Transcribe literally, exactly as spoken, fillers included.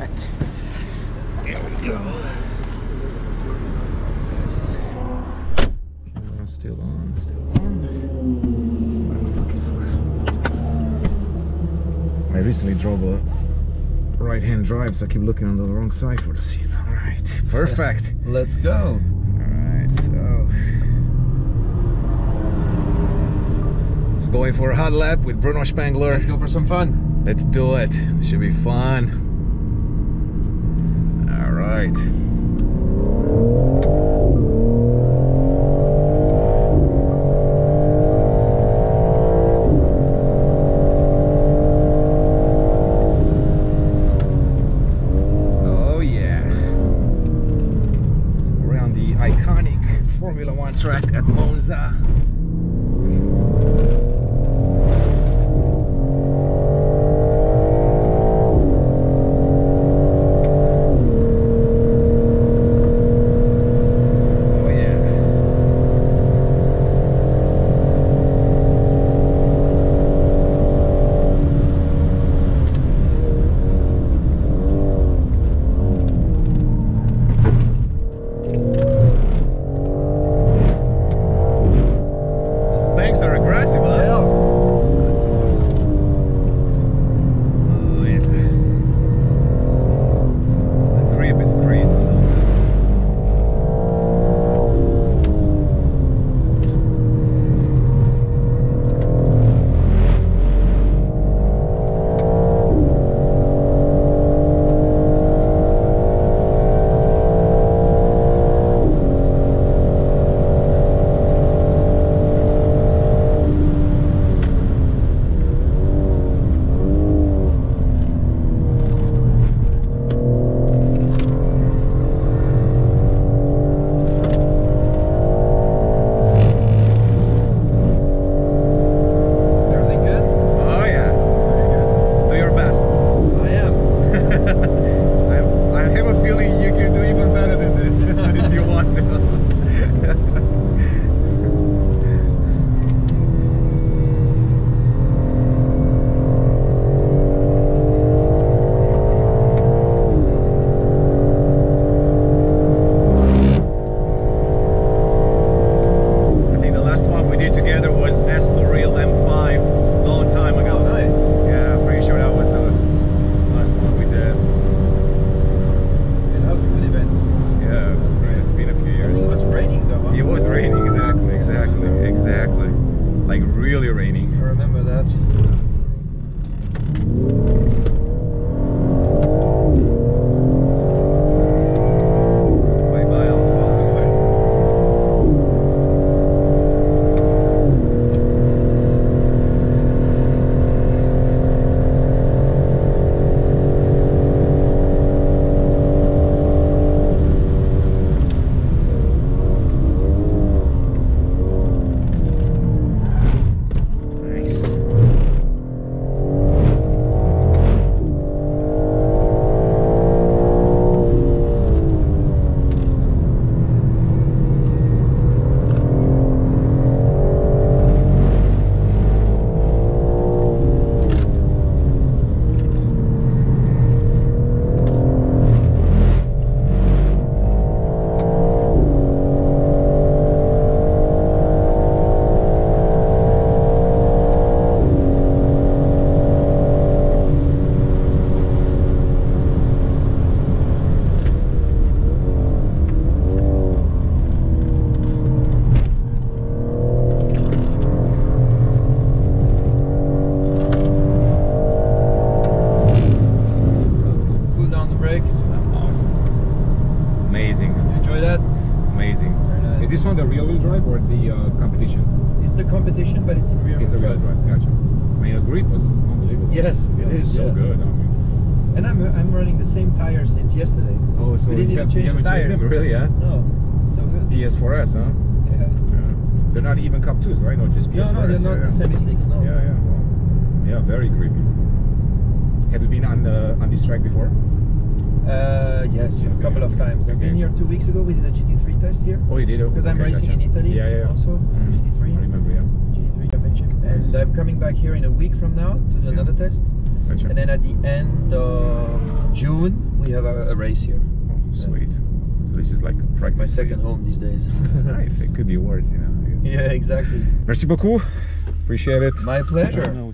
right. There we go. How's this? No, still on, still on. What am I looking for? I recently drove a right-hand drive, so I keep looking on the wrong side for the seat. All right, perfect. Let's go. All right, so. Going for a hot lap with Bruno Spengler. Let's go for some fun. Let's do it. Should be fun. All right. Oh yeah. So we're on the iconic Formula One track at Monza. Is this one the rear wheel drive or the uh, competition? It's the competition, but it's a rear wheel drive. It's a rear wheel drive, gotcha. I mean, the grip was unbelievable. Yes, it, it is so yeah. good. I mean. And I'm I'm running the same tire since yesterday. Oh, so we didn't even change the tires. Them, really? Yeah. No, it's so good. P S four S, huh? Yeah. yeah. They're not even Cup twos, right? No, just P S four S. No, no, they're not yeah, yeah. semi slicks. No. Yeah, yeah. Well, yeah, very grippy. Have you been on the on this track before? Uh, yes, yeah, a couple okay. of times. I've okay. been here two weeks ago. We did a G T three test here. Oh, you did? Because okay. I'm okay, racing gotcha. in Italy yeah, yeah, yeah. also. Mm-hmm. G T three. I remember, yeah. G T three championship. Nice. And I'm coming back here in a week from now to do yeah. another test. Gotcha. And then at the end of June, we have a, a race here. Oh, sweet. So this is like practically my second home these days. Nice. It could be worse, you know. Yeah, exactly. Merci beaucoup. Appreciate it. My pleasure.